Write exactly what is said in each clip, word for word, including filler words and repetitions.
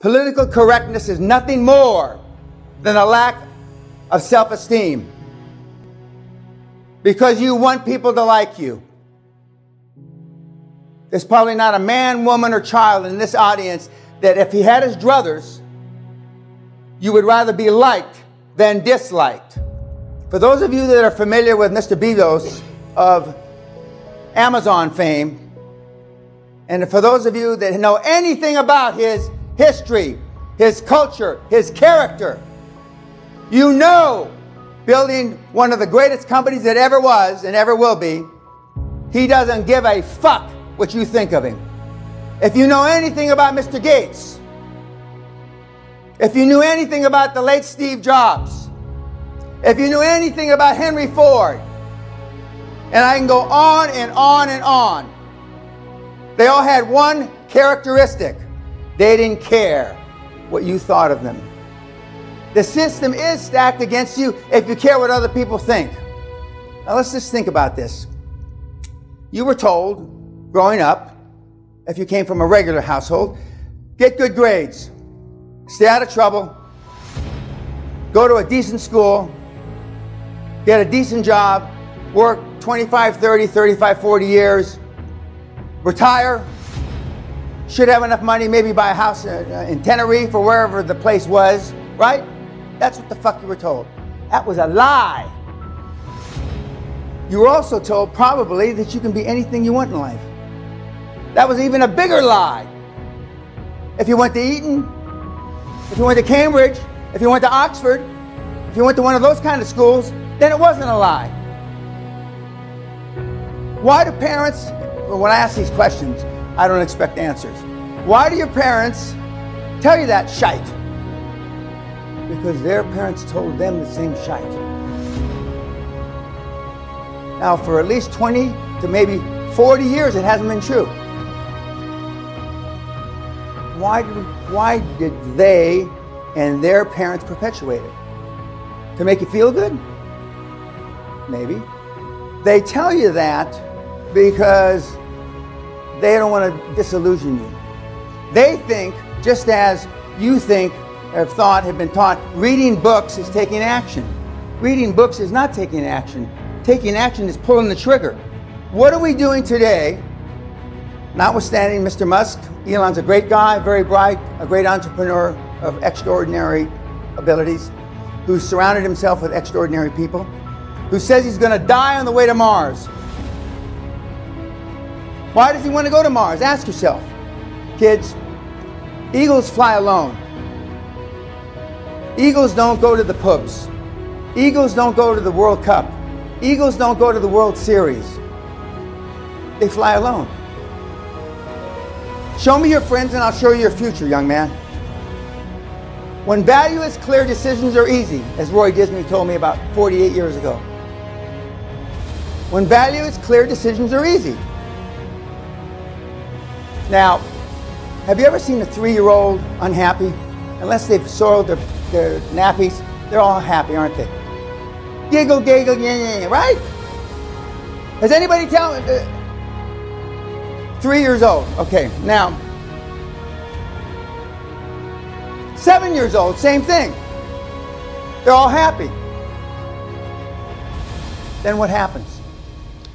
Political correctness is nothing more than a lack of self-esteem. Because you want people to like you. There's probably not a man, woman, or child in this audience that if he had his druthers, you would rather be liked than disliked. For those of you that are familiar with Mister Bezos of Amazon fame, and for those of you that know anything about his history, his culture, his character, you know, building one of the greatest companies that ever was and ever will be, he doesn't give a fuck what you think of him. If you know anything about Mister Gates, if you knew anything about the late Steve Jobs, if you knew anything about Henry Ford, and I can go on and on and on, they all had one characteristic. They didn't care what you thought of them. The system is stacked against you if you care what other people think. Now let's just think about this. You were told, growing up, if you came from a regular household, get good grades, stay out of trouble, go to a decent school, get a decent job, work twenty-five, thirty, thirty-five, forty years, retire, should have enough money, maybe buy a house in Tenerife or wherever the place was, right? That's what the fuck you were told. That was a lie. You were also told probably that you can be anything you want in life. That was even a bigger lie. If you went to Eton, if you went to Cambridge, if you went to Oxford, if you went to one of those kind of schools, then it wasn't a lie. Why do parents, when I ask these questions, I don't expect answers. Why do your parents tell you that shite? Because their parents told them the same shite. Now, for at least twenty to maybe forty years, it hasn't been true. Why did, why did they and their parents perpetuate it? To make you feel good? Maybe. They tell you that because they don't want to disillusion you. They think, just as you think, or thought, have been taught, reading books is taking action. Reading books is not taking action. Taking action is pulling the trigger. What are we doing today, notwithstanding Mister Musk? Elon's a great guy, very bright, a great entrepreneur of extraordinary abilities, who surrounded himself with extraordinary people, who says he's going to die on the way to Mars. Why does he want to go to Mars? Ask yourself. Kids, eagles fly alone. Eagles don't go to the pubs. Eagles don't go to the World Cup. Eagles don't go to the World Series. They fly alone. Show me your friends and I'll show you your future, young man. When value is clear, decisions are easy, as Roy Disney told me about forty-eight years ago. When value is clear, decisions are easy. Now, have you ever seen a three-year-old unhappy? Unless they've soiled their, their nappies, they're all happy, aren't they? Giggle, giggle, yeah, yeah, right? Does anybody tell me? Uh, three years old, okay. Now, seven years old, same thing. They're all happy. Then what happens?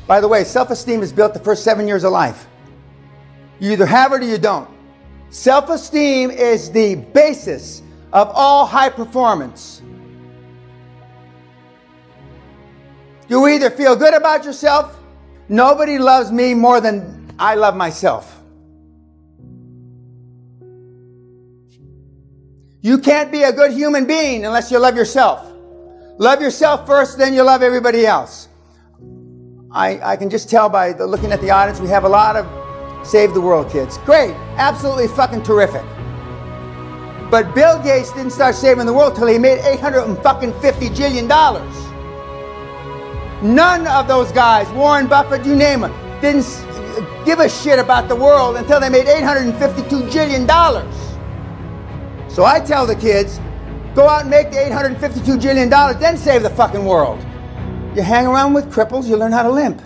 By the way, self-esteem is built the first seven years of life. You either have it or you don't. Self-esteem is the basis of all high performance. You either feel good about yourself, nobody loves me more than I love myself. You can't be a good human being unless you love yourself. Love yourself first, then you love everybody else. I, I can just tell by the, looking at the audience, we have a lot of Save the World kids. Great. Absolutely fucking terrific. But Bill Gates didn't start saving the world till he made eight hundred fifty jillion dollars. None of those guys, Warren Buffett, you name them, didn't give a shit about the world until they made eight hundred fifty-two jillion dollars. So I tell the kids, go out and make the eight hundred fifty-two jillion dollars, then save the fucking world. You hang around with cripples, you learn how to limp.